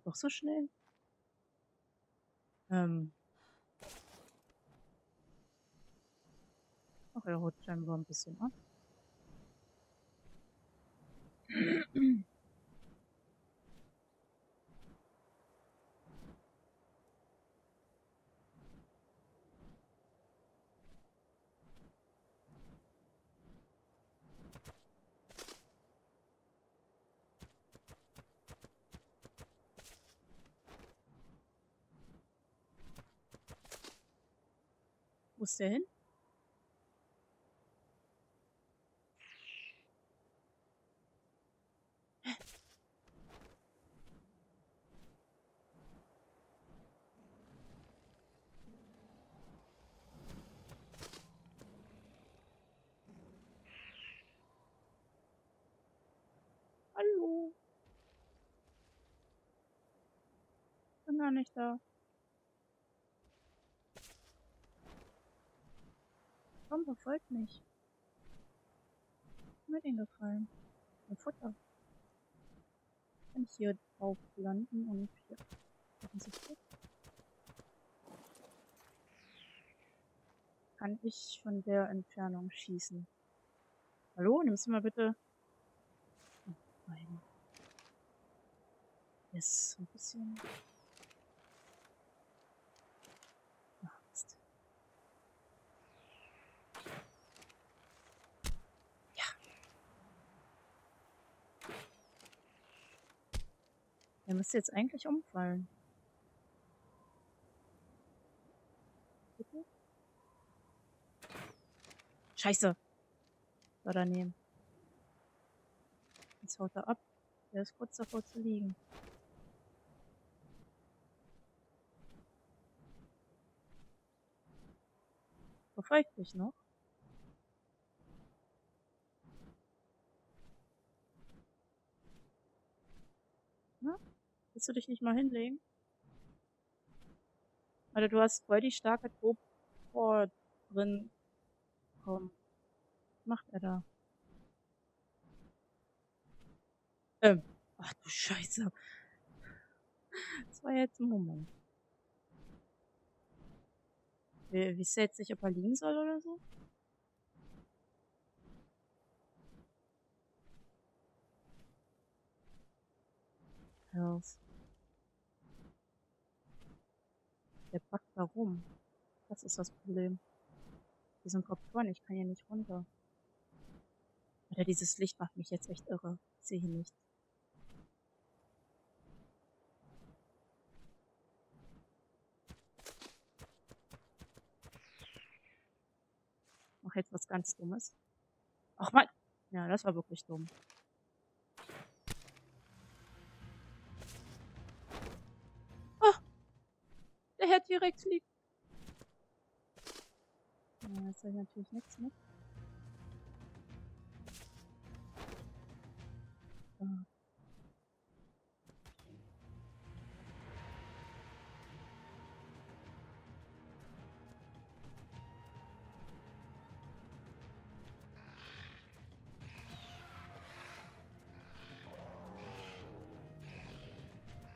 das doch so schnell? Ach, er rutscht scheinbar ein bisschen ab. Wo ist der hin? Hallo? Bin gar nicht da. Komm, verfolgt mich. Mir hat ihn gefallen. Mein Futter. Kann ich hier drauf landen und hier. Kann ich von der Entfernung schießen? Hallo, nimmst du mal bitte. Oh, nein. Yes, ein bisschen. Er müsste jetzt eigentlich umfallen. Bitte? Scheiße! War daneben. Jetzt haut er ab. Er ist kurz davor zu liegen. Verfolgt mich noch? Willst du dich nicht mal hinlegen? Alter, du hast voll die starke Truppe drin. Komm. Was macht er da? Ach du Scheiße. Das war jetzt ein Moment. Wie ist er jetzt nicht, ob er liegen soll oder so? Hills. Der packt da rum. Das ist das Problem. Die sind Kopfhörer, ich kann ja nicht runter. Alter, dieses Licht macht mich jetzt echt irre. Ich sehe hier nichts. Mach jetzt was ganz Dummes. Ach man! Ja, das war wirklich dumm. Der Herr T-Rex liegt. Ja, das soll natürlich nichts mit. So.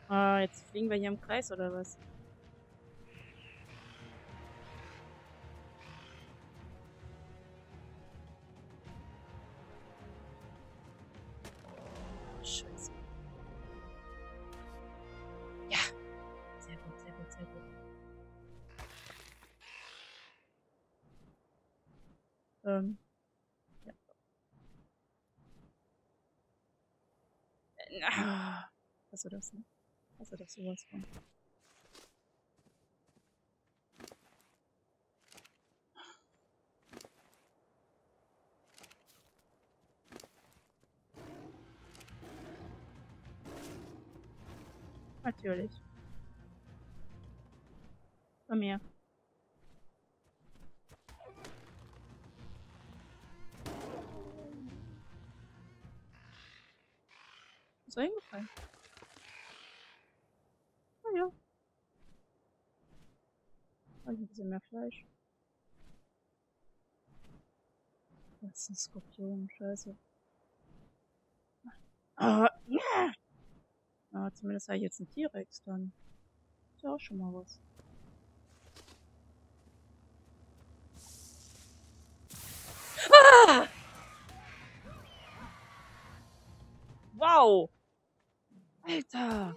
Ah, jetzt fliegen wir hier im Kreis oder was? Ja. Hast du das, ne? Hast du das sowas von? Natürlich. Bei mir. So hingefallen. Naja. Habe ich ein bisschen mehr Fleisch. Das ist ein Skorpion, scheiße. Ah, ja. Ah, Aber zumindest habe ich jetzt einen T-Rex dann. Ist ja auch schon mal was. Ah! Wow! Alter!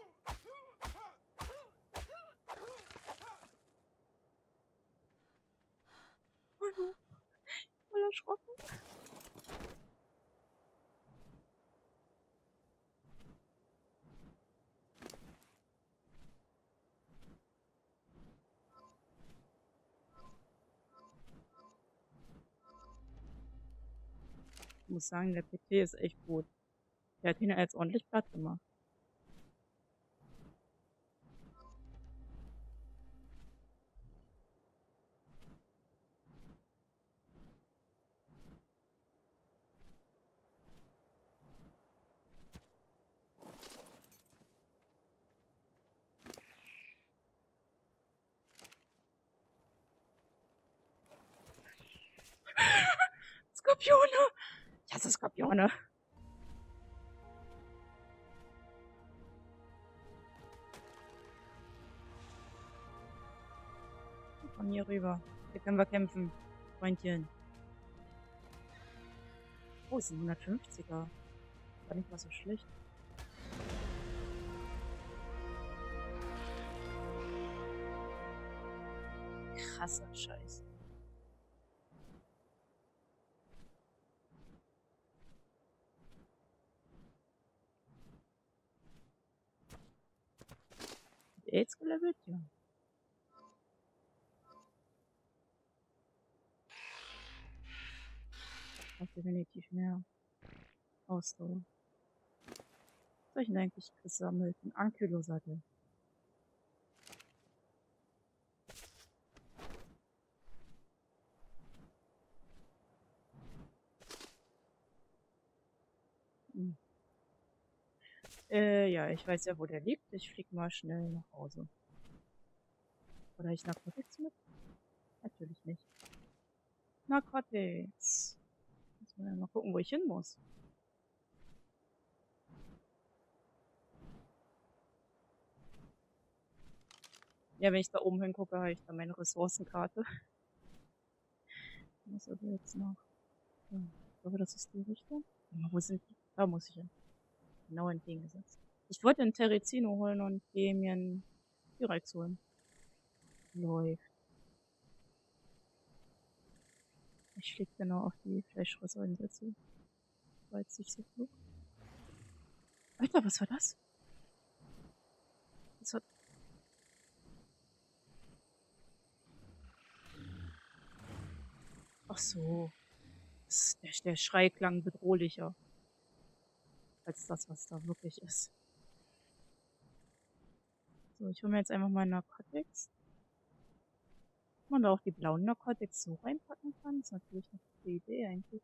Voll erschrocken. Ich muss sagen, der PT ist echt gut. Der hat ihn ja jetzt ordentlich platt gemacht. Skorpione! Ich hasse Skorpione! Von hier rüber. Hier können wir kämpfen, Freundchen. Oh, es ist ein 150er. War nicht mal so schlecht. Krasser Scheiß. Jetzt gelevelt, ja. Ich brauche definitiv mehr Ausdauer. Was soll ich denn eigentlich gesammelt? Ein Ankylo-Sattel. Hm. Ja, ich weiß ja, wo der liegt. Ich flieg mal schnell nach Hause. Oder ich Narkotics mit? Natürlich nicht. Narkotics. Muss man ja mal gucken, wo ich hin muss. Ja, wenn ich da oben hingucke, habe ich da meine Ressourcenkarte. Ich muss aber jetzt noch... Ja, ich glaube, das ist die Richtung. Ja, wo sind die? Da muss ich hin. Genau entgegengesetzt. Ich wollte einen Terezino holen und gehe mir einen T-Rex holen. Läuft. Ich schläg genau auf die Fleischressource zu. Weil es sich so flog. Alter, was war das? Das war... Ach so. Der Schrei klang bedrohlicher. Als das, was da wirklich ist. So, ich hole mir jetzt einfach mal Narkotics. Ob man da auch die blauen Narkotics so reinpacken kann, ist natürlich eine gute Idee eigentlich.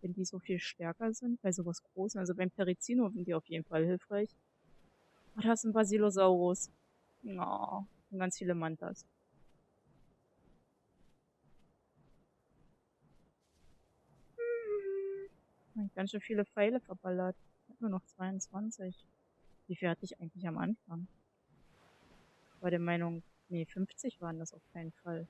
Wenn die so viel stärker sind, bei sowas Großem, also beim Terezino sind die auf jeden Fall hilfreich. Oh, da ist ein Basilosaurus. Oh, und ganz viele Mantas. Ganz schön viele Pfeile verballert. Nur noch 22. Wie viel hatte ich eigentlich am Anfang? Ich war der Meinung, nee, 50 waren das auf keinen Fall.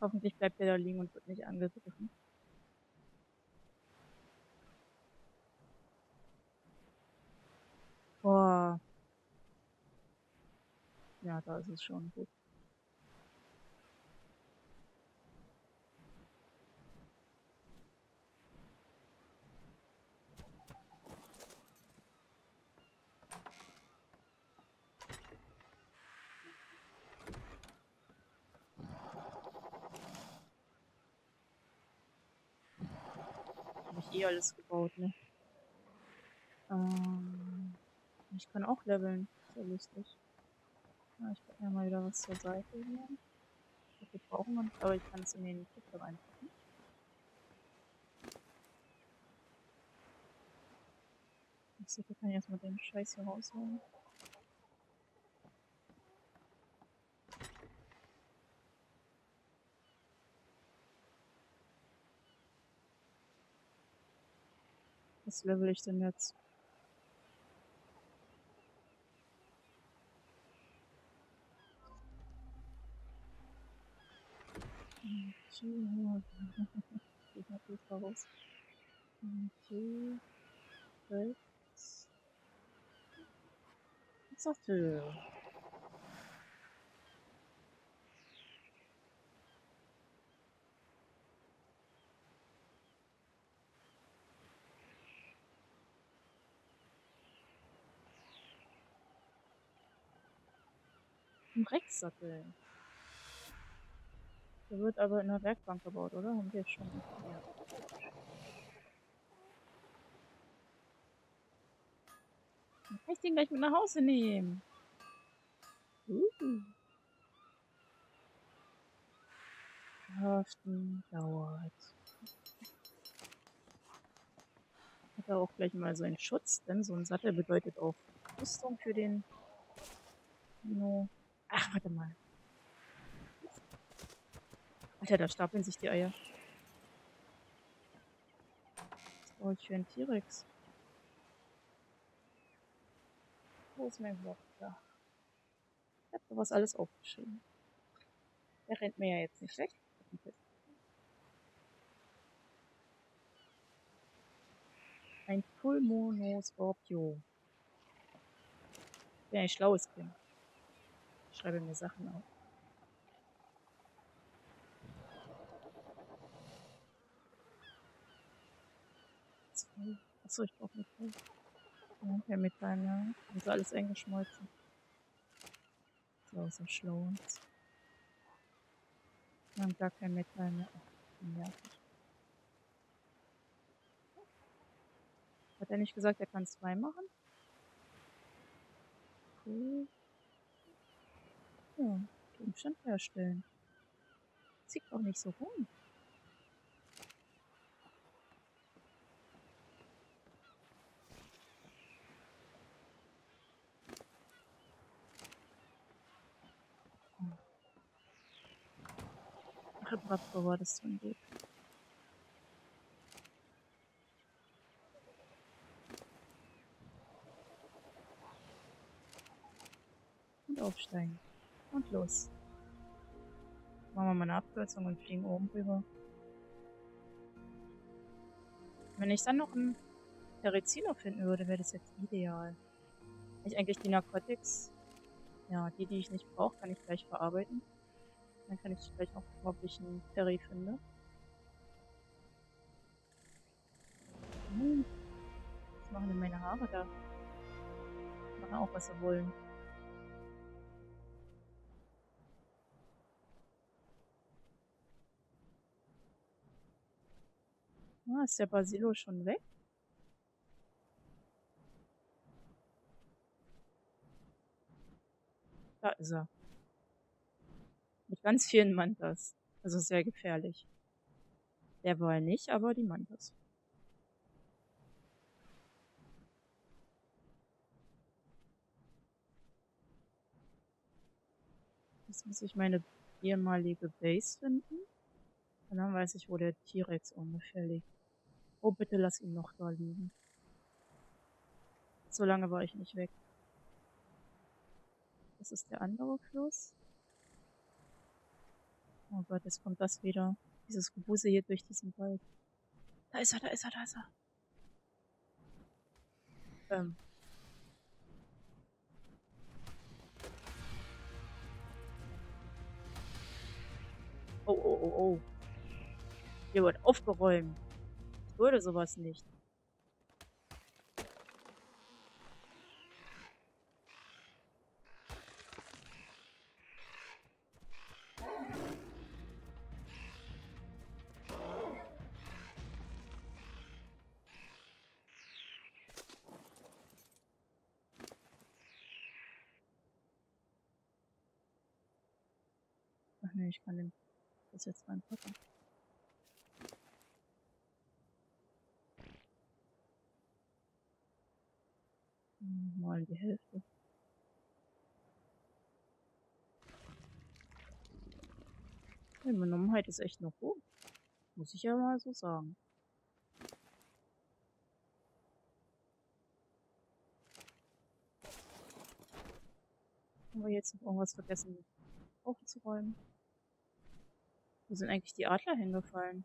Hoffentlich bleibt der da liegen und wird nicht angegriffen. Boah. Ja, da ist es schon gut. Alles gebaut, ne? Ich kann auch leveln. Ist ja lustig. Ja, ich kann ja mal wieder was zur Seite nehmen. Dafür brauchen wir nicht, aber ich kann es in den Kipfer reinpacken. So, da kann ich erstmal den Scheiß hier rausholen. Was level ich denn jetzt? Geht natürlich voraus. Okay. Rechts. Was sagt ihr? Im Rechtssattel. Der wird aber in der Werkbank gebaut, oder? Haben wir schon. Ja. Dann kann ich den gleich mit nach Hause nehmen. Haften dauert. Hat er auch gleich mal so einen Schutz, denn so ein Sattel bedeutet auch Rüstung für den Dino. Ach, warte mal. Alter, da stapeln sich die Eier. Was brauche ich für einen T-Rex? Wo ist mein Block? Da. Ich habe sowas alles aufgeschrieben. Der rennt mir ja jetzt nicht schlecht. Ein Pulmonoscorpio. Ich bin ein schlaues Kind. Ich schreibe mir Sachen auf. Achso, ich brauche Metall. Wir haben kein Metall mehr. Also alles eingeschmolzen. So, ist ja schlau. Wir haben gar kein Metall mehr. Ja. Hat er nicht gesagt, er kann 2 machen? Cool. Ja, Gegenstand herstellen. Zieht auch nicht so rum. Reparatur war das so ein Weg. Und aufsteigen. Und los. Machen wir mal eine Abkürzung und fliegen oben rüber. Wenn ich dann noch einen Terizino finden würde, wäre das jetzt ideal. Kann ich eigentlich die Narcotics, ja, die ich nicht brauche, kann ich gleich verarbeiten. Dann kann ich gleich auch, ob ich einen Terry finde. Was machen denn meine Haare da? Die machen auch, was sie wollen. Ah, ist der Basilo schon weg? Da ist er. Mit ganz vielen Mantas. Also sehr gefährlich. Der war nicht, aber die Mantas. Jetzt muss ich meine ehemalige Base finden. Und dann weiß ich, wo der T-Rex ungefähr liegt. Oh, bitte lass ihn noch da liegen. So lange war ich nicht weg. Das ist der andere Fluss. Oh Gott, jetzt kommt das wieder. Dieses Gebuse hier durch diesen Wald. Da ist er, da ist er, da ist er. Oh. Hier wird aufgeräumt. Ich würde sowas nicht. Ach ne, ich kann den das jetzt reinpacken. Mal die Hälfte. Die Benommenheit ist echt noch hoch. Muss ich ja mal so sagen. Haben wir jetzt noch irgendwas vergessen aufzuräumen? Wo sind eigentlich die Adler hingefallen?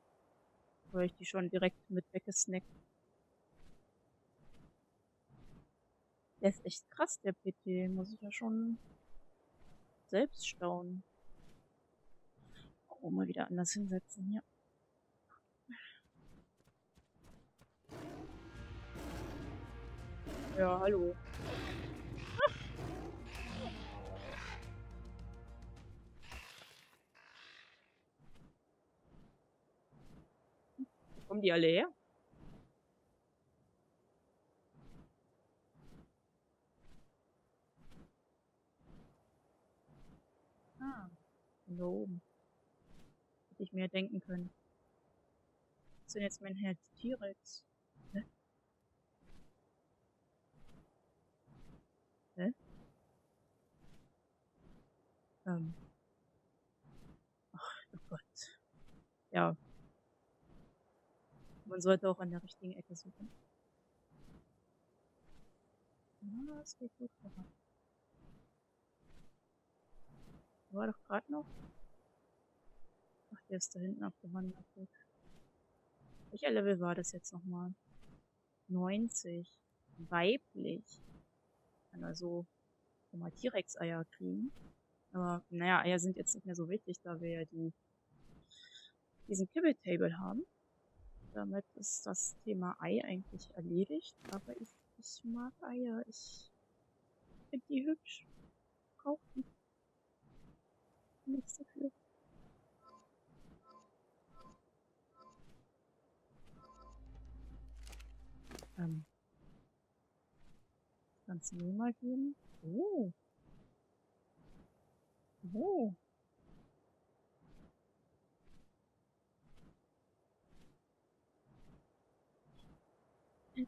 Oder ich die schon direkt mit weggesnackt? Der ist echt krass, der PT. Muss ich ja schon selbst staunen. Oh, mal wieder anders hinsetzen hier. Ja, hallo. Kommen die alle her? Ah, da oben. Hätte ich mir denken können. Was sind jetzt mein Herr T-Rex? Hä? Hä? Ach, oh Gott. Ja. Man sollte auch an der richtigen Ecke suchen. Na, das geht gut voran. War doch gerade noch? Ach, der ist da hinten abgewandert. Welcher Level war das jetzt nochmal? 90. Weiblich. Kann also schon mal T-Rex-Eier kriegen. Aber naja, Eier sind jetzt nicht mehr so wichtig, da wir ja diesen Kibble-Table haben. Damit ist das Thema Ei eigentlich erledigt, aber ich mag Eier, ich finde die hübsch. Kaufen. Nichts dafür. Das ganze Mehl mal geben. Oh. Oh.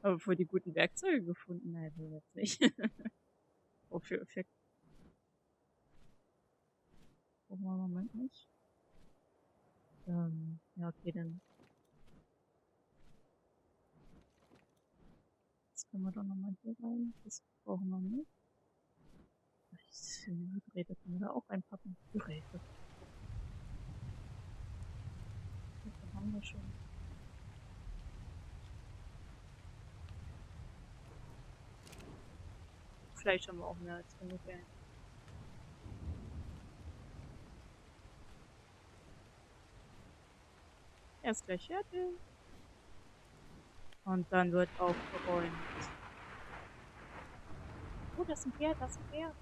Aber voll die guten Werkzeuge gefunden, nein, will jetzt nicht. Wofür Effekt? Brauchen wir im Moment nicht. Ja, okay, dann. Das können wir doch nochmal hier rein. Das brauchen wir nicht. Die Geräte können wir da auch einpacken. Geräte. Das haben wir schon. Vielleicht haben wir auch mehr als genug. Er ist gleich fertig. Und dann wird aufgeräumt. Oh, das ist ein Pferd, das ist ein Pferd.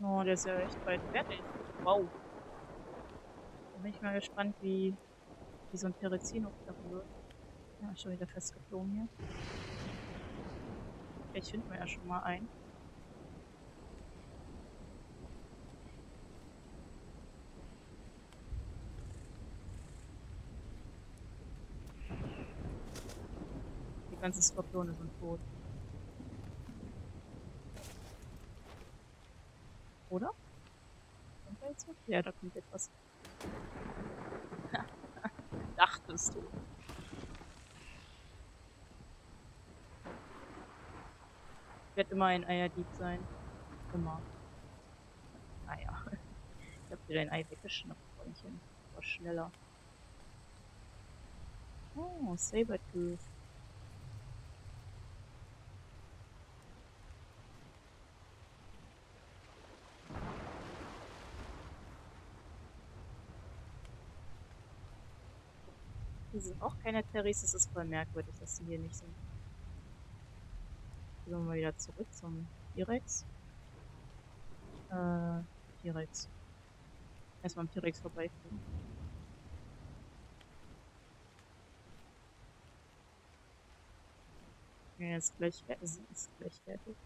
Oh, der ist ja echt bald fertig. Wow. Bin ich mal gespannt, wie so ein Terezino klappen wird. Ja, schon wieder festgeflogen hier. Vielleicht finden wir ja schon mal ein. Die ganze Skorpione sind tot. Oder? Kommt da jetzt was? Ja, da kommt etwas. Dachtest du. Ich werde immer ein Eierdieb sein. Immer. Naja. Ich hab dir dein Ei weggeschnappt, Freundchen. War schneller. Oh, Sabertooth. Die sind auch keine Terris, es ist voll merkwürdig, dass sie hier nicht sind. Gehen wir mal wieder zurück zum T-Rex. T-Rex. Erstmal am T-Rex vorbeifliegen. Ja, ist gleich fertig.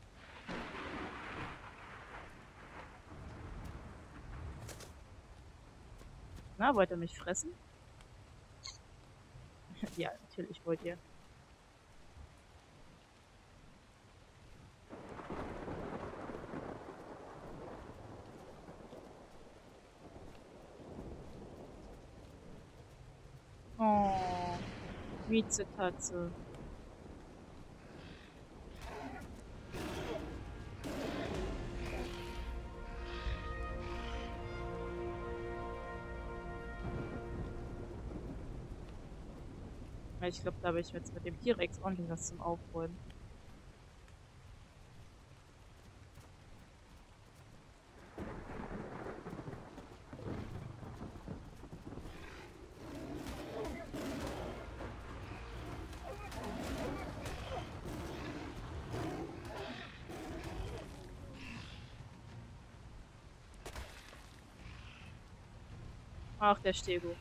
Na, wollt ihr mich fressen? Ja, natürlich wollt ihr. Oh. Schweizer-Tatze. Ich glaube, da habe ich jetzt mit dem T-Rex ordentlich was zum Aufräumen. Ach, der Stego.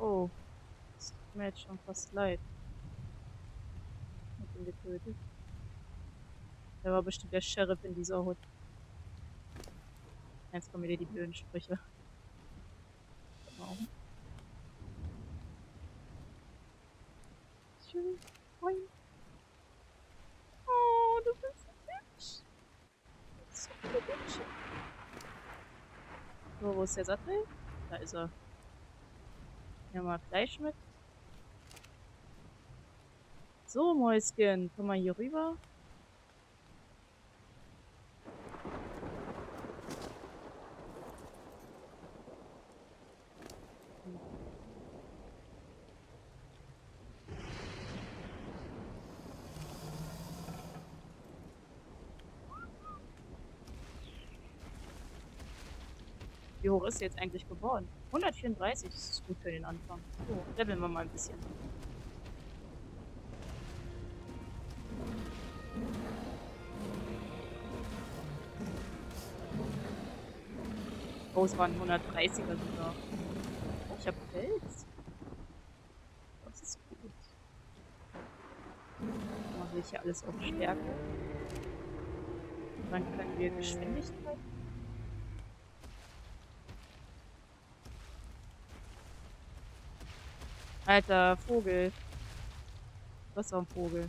Oh, das tut mir jetzt schon fast leid. Ich hab ihn getötet. Der war bestimmt der Sheriff in dieser Hut. Jetzt kommen wieder die blöden Sprüche. Warum? Schön. Oh, du bist so hübsch. Du bist so hübsch. So, wo ist der Sattel? Da ist er. Nehmen wir mal Fleisch mit. So, Mäuschen, komm mal hier rüber. Wie hoch ist sie jetzt eigentlich geworden? 134, das ist gut für den Anfang. So, leveln wir mal ein bisschen. Oh, es waren 130er sogar. Oh, ich hab Fels. Das ist gut. Dann mache ich hier alles auf Stärke. Und dann können wir Geschwindigkeit. Alter, Vogel. Was war ein Vogel?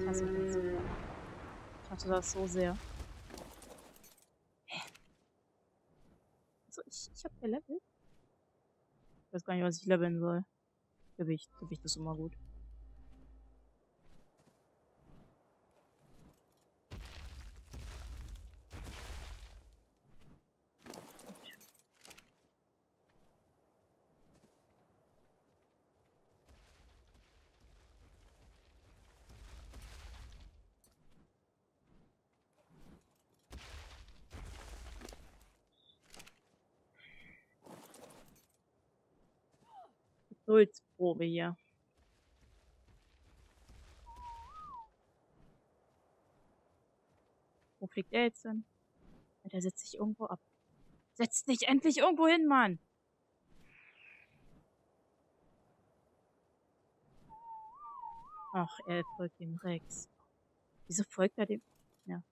Ich hasse das. Ich hasse das so sehr. Hä? Also ich hab gelevelt? Ich weiß gar nicht, was ich leveln soll. Gewicht ist immer gut. Geduldsprobe hier. Wo fliegt er jetzt hin? Alter, setzt sich irgendwo ab. Setzt dich endlich irgendwo hin, Mann! Ach, er folgt dem Rex. Wieso folgt er dem? Ja.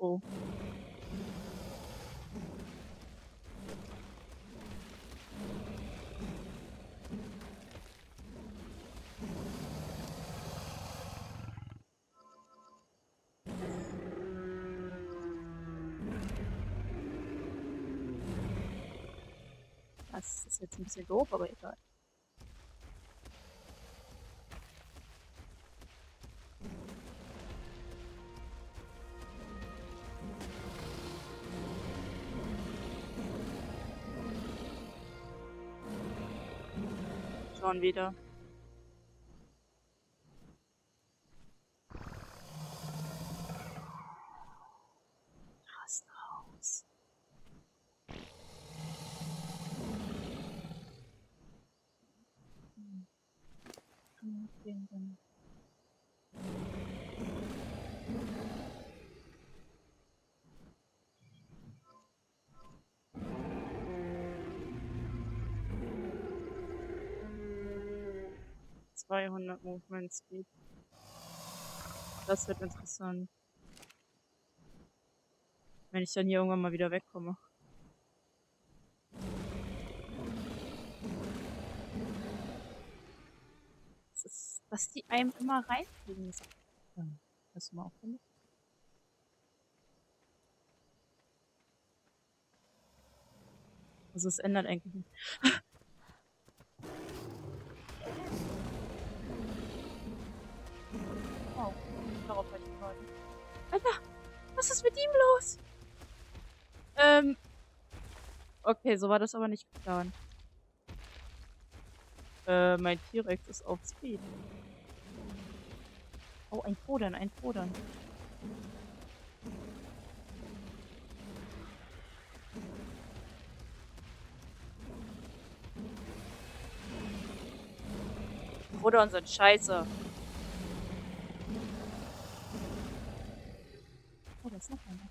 Oh. Das ist jetzt ein bisschen doof, aber egal. Python wieder. ...200 Movement Speed. Das wird interessant. Wenn ich dann hier irgendwann mal wieder wegkomme. Das ist, was die einem immer reinfliegen. Hast du mal aufgemacht? Also es ändert eigentlich nicht. Alter, was ist mit ihm los? Okay, so war das aber nicht geplant. Mein T-Rex ist auf Speed. Oh, ein Fodern, ein Fodern. Fodern sind scheiße. Oh, das ist noch einer.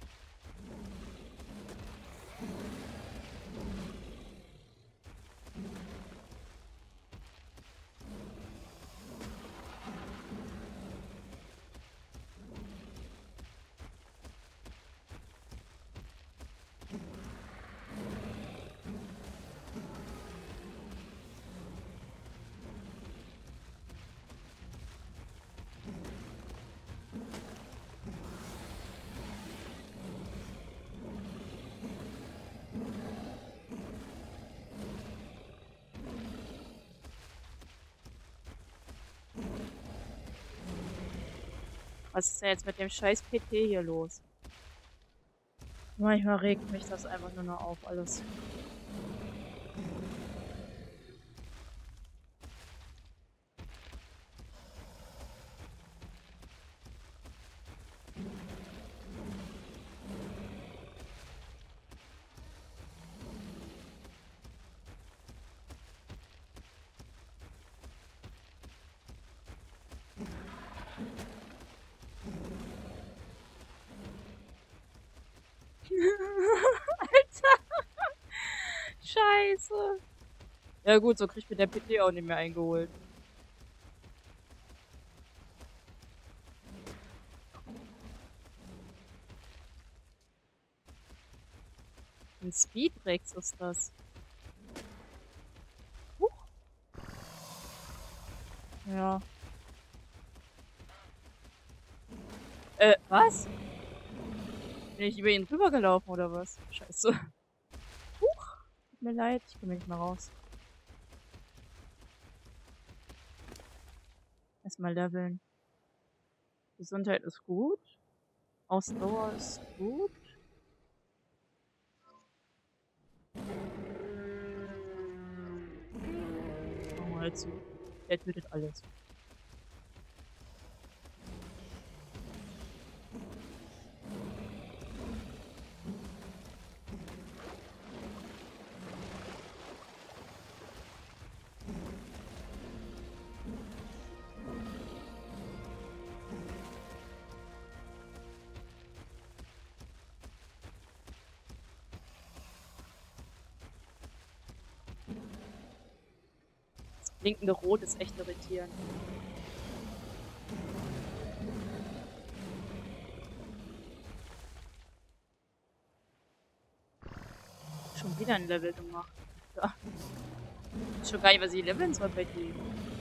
Was ist denn jetzt mit dem scheiß PT hier los? Manchmal regt mich das einfach nur noch auf, alles. Scheiße. Ja gut, so kriegt mir der PT auch nicht mehr eingeholt. Ein Speedrex ist das. Huch. Ja. Was? Bin ich über ihn rübergelaufen oder was? Scheiße. Huch, tut mir leid, ich komme nicht mal raus. Erstmal leveln. Gesundheit ist gut. Ausdauer ist gut. Oh, halt so. Der tötet alles. Blinkende Rot ist echt irritierend. Schon wieder ein Level gemacht. Ja. Ich weiß schon gar nicht, was ich leveln soll bei dir.